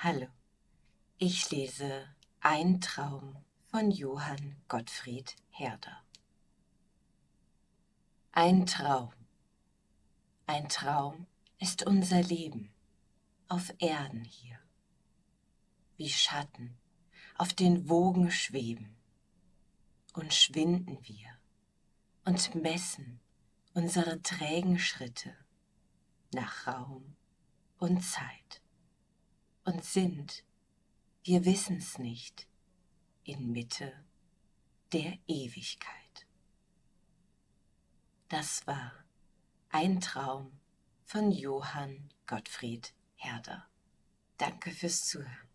Hallo, ich lese Ein Traum von Johann Gottfried Herder. Ein Traum. Ein Traum ist unser Leben auf Erden hier. Wie Schatten auf den Wogen schweben und schwinden wir und messen unsere trägen Schritte nach Raum und Zeit. Und sind, wir wissen's nicht, inmitten der Ewigkeit. Das war Ein Traum von Johann Gottfried Herder. Danke fürs Zuhören.